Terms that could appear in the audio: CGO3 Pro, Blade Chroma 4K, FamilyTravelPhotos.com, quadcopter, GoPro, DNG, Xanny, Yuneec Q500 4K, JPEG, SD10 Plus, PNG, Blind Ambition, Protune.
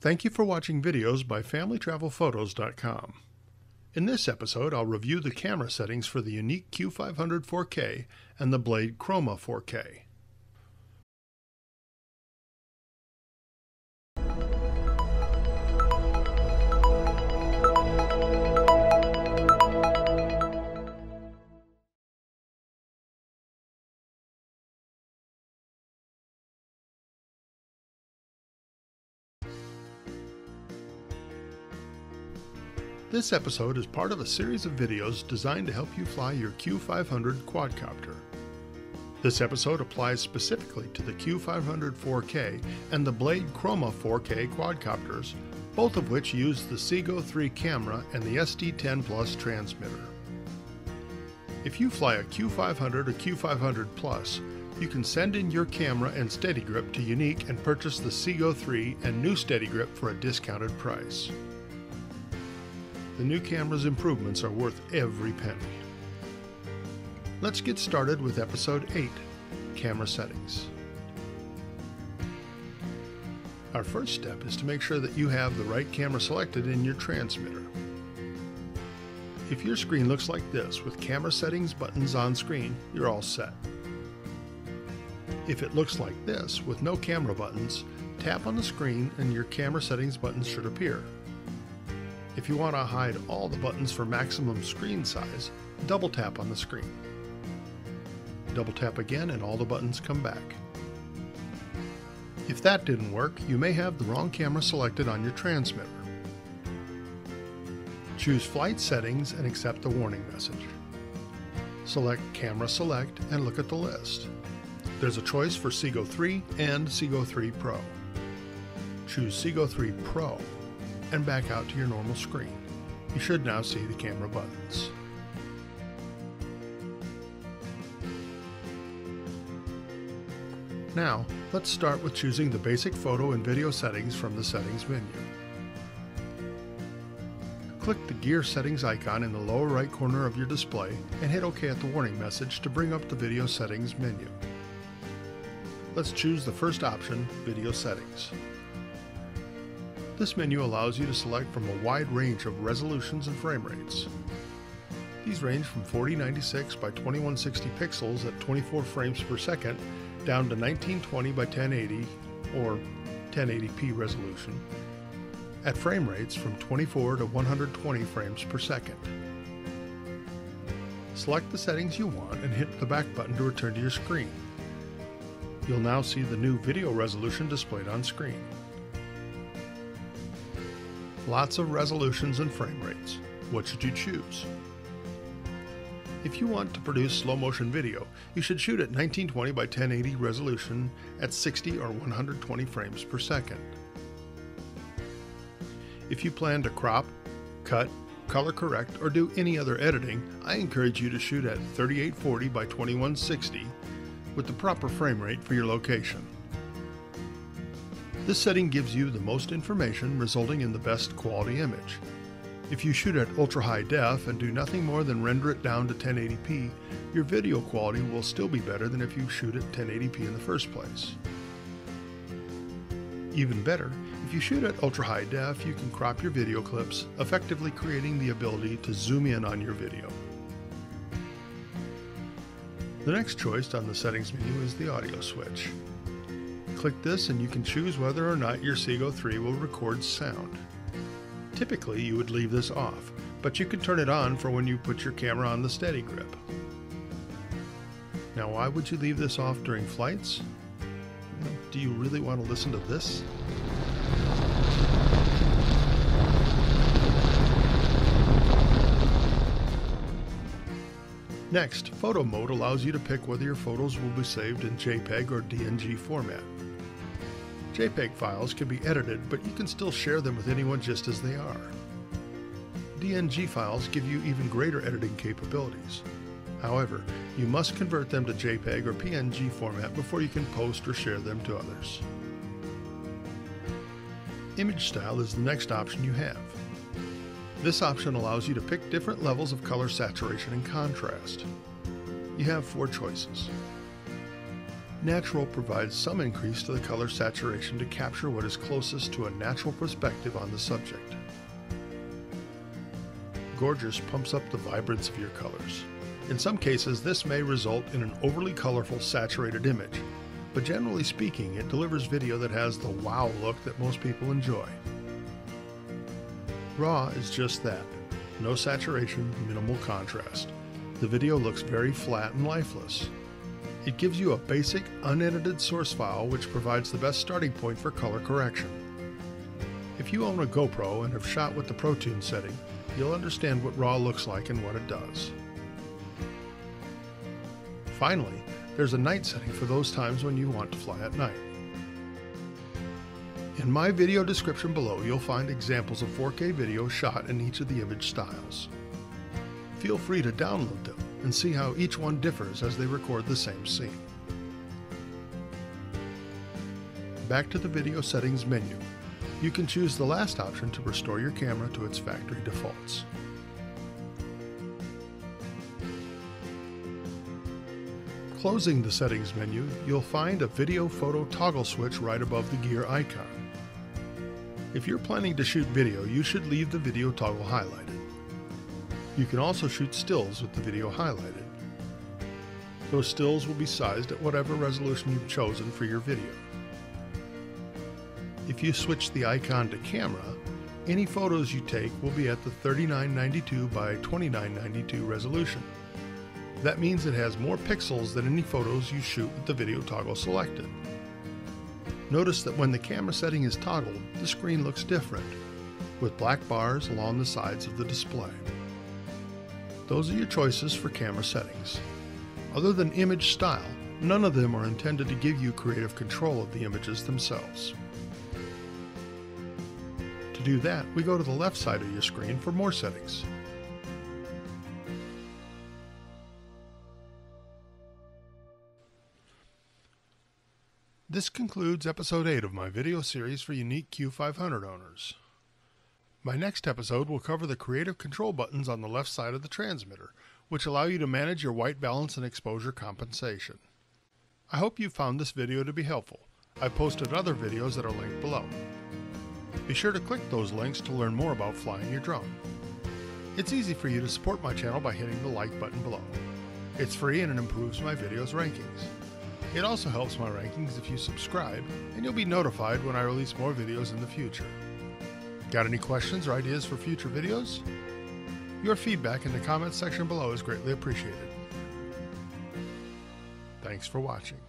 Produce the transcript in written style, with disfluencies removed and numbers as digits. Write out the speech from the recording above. Thank you for watching videos by FamilyTravelPhotos.com. In this episode, I'll review the camera settings for the Yuneec Q500 4K and the Blade Chroma 4K. This episode is part of a series of videos designed to help you fly your Q500 quadcopter. This episode applies specifically to the Q500 4K and the Blade Chroma 4K quadcopters, both of which use the CGO3 camera and the SD10 Plus transmitter. If you fly a Q500 or Q500 Plus, you can send in your camera and steady grip to Yuneec and purchase the CGO3 and new steady grip for a discounted price. The new camera's improvements are worth every penny. Let's get started with Episode 8, Camera Settings. Our first step is to make sure that you have the right camera selected in your transmitter. If your screen looks like this, with camera settings buttons on screen, you're all set. If it looks like this, with no camera buttons, tap on the screen and your camera settings buttons should appear. If you want to hide all the buttons for maximum screen size, double tap on the screen. Double tap again and all the buttons come back. If that didn't work, you may have the wrong camera selected on your transmitter. Choose Flight Settings and accept the warning message. Select Camera Select and look at the list. There's a choice for CGO3 and CGO3 Pro. Choose CGO3 Pro and back out to your normal screen. You should now see the camera buttons. Now, let's start with choosing the basic photo and video settings from the settings menu. Click the gear settings icon in the lower right corner of your display and hit OK at the warning message to bring up the video settings menu. Let's choose the first option, video settings. This menu allows you to select from a wide range of resolutions and frame rates. These range from 4096 by 2160 pixels at 24 frames per second down to 1920 by 1080 or 1080p resolution at frame rates from 24 to 120 frames per second. Select the settings you want and hit the back button to return to your screen. You'll now see the new video resolution displayed on screen. Lots of resolutions and frame rates. What should you choose? If you want to produce slow motion video, you should shoot at 1920 by 1080 resolution at 60 or 120 frames per second. If you plan to crop, cut, color correct, or do any other editing, I encourage you to shoot at 3840 by 2160 with the proper frame rate for your location. This setting gives you the most information, resulting in the best quality image. If you shoot at ultra-high def and do nothing more than render it down to 1080p, your video quality will still be better than if you shoot at 1080p in the first place. Even better, if you shoot at ultra-high def, you can crop your video clips, effectively creating the ability to zoom in on your video. The next choice on the settings menu is the audio switch. Click this and you can choose whether or not your CGO3 will record sound. Typically you would leave this off, but you can turn it on for when you put your camera on the steady grip. Now why would you leave this off during flights? Do you really want to listen to this? Next, Photo Mode allows you to pick whether your photos will be saved in JPEG or DNG format. JPEG files can be edited, but you can still share them with anyone just as they are. DNG files give you even greater editing capabilities. However, you must convert them to JPEG or PNG format before you can post or share them to others. Image Style is the next option you have. This option allows you to pick different levels of color saturation and contrast. You have four choices. Natural provides some increase to the color saturation to capture what is closest to a natural perspective on the subject. Gorgeous pumps up the vibrance of your colors. In some cases, this may result in an overly colorful, saturated image, but generally speaking, it delivers video that has the wow look that most people enjoy. RAW is just that. No saturation, minimal contrast. The video looks very flat and lifeless. It gives you a basic, unedited source file which provides the best starting point for color correction. If you own a GoPro and have shot with the Protune setting, you'll understand what RAW looks like and what it does. Finally, there's a night setting for those times when you want to fly at night. In my video description below, you'll find examples of 4K video shot in each of the image styles. Feel free to download them and see how each one differs as they record the same scene. Back to the video settings menu. You can choose the last option to restore your camera to its factory defaults. Closing the settings menu, you'll find a video photo toggle switch right above the gear icon. If you're planning to shoot video, you should leave the video toggle highlighted. You can also shoot stills with the video highlighted. Those stills will be sized at whatever resolution you've chosen for your video. If you switch the icon to camera, any photos you take will be at the 3992 by 2992 resolution. That means it has more pixels than any photos you shoot with the video toggle selected. Notice that when the camera setting is toggled, the screen looks different, with black bars along the sides of the display. Those are your choices for camera settings. Other than image style, none of them are intended to give you creative control of the images themselves. To do that, we go to the left side of your screen for more settings. This concludes episode 8 of my video series for Yuneec Q500 owners. My next episode will cover the creative control buttons on the left side of the transmitter, which allow you to manage your white balance and exposure compensation. I hope you found this video to be helpful. I've posted other videos that are linked below. Be sure to click those links to learn more about flying your drone. It's easy for you to support my channel by hitting the like button below. It's free and it improves my videos' rankings. It also helps my rankings if you subscribe, and you'll be notified when I release more videos in the future. Got any questions or ideas for future videos? Your feedback in the comments section below is greatly appreciated. Thanks for watching.